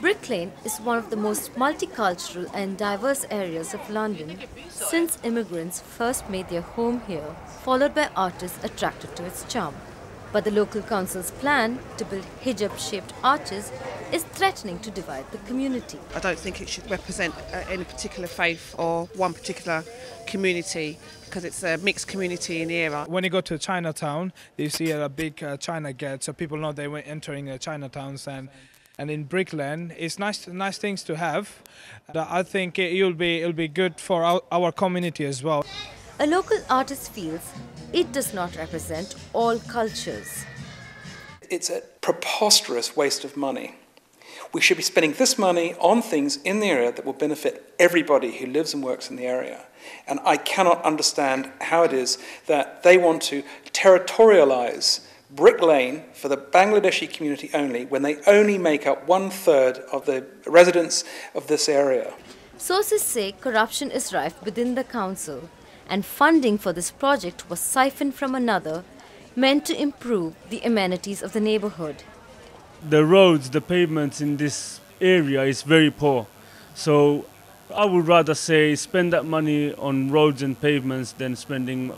Brick Lane is one of the most multicultural and diverse areas of London since immigrants first made their home here, followed by artists attracted to its charm. But the local council's plan to build hijab-shaped arches is threatening to divide the community. I don't think it should represent any particular faith or one particular community, because it's a mixed community in the era. When you go to Chinatown, you see a big China gate, so people know they were entering Chinatowns. And in Brick Lane, it's nice things to have. I think it'll be good for our community as well. A local artist feels it does not represent all cultures. It's a preposterous waste of money. We should be spending this money on things in the area that will benefit everybody who lives and works in the area. And I cannot understand how it is that they want to territorialize Brick Lane for the Bangladeshi community only, when they only make up 1/3 of the residents of this area. Sources say corruption is rife within the council, and funding for this project was siphoned from another, meant to improve the amenities of the neighbourhood. The roads, the pavements in this area is very poor, so I would rather say spend that money on roads and pavements than spending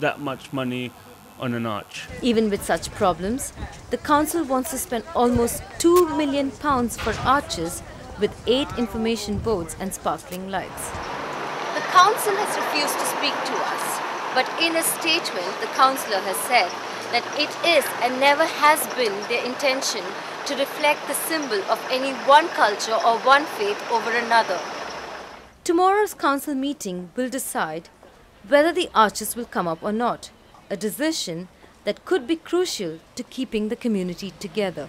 that much money on an arch. Even with such problems, the council wants to spend almost £2 million for arches with 8 information boards and sparkling lights. The council has refused to speak to us, but in a statement the councillor has said that it is and never has been their intention to reflect the symbol of any one culture or one faith over another. Tomorrow's council meeting will decide whether the arches will come up or not, a decision that could be crucial to keeping the community together.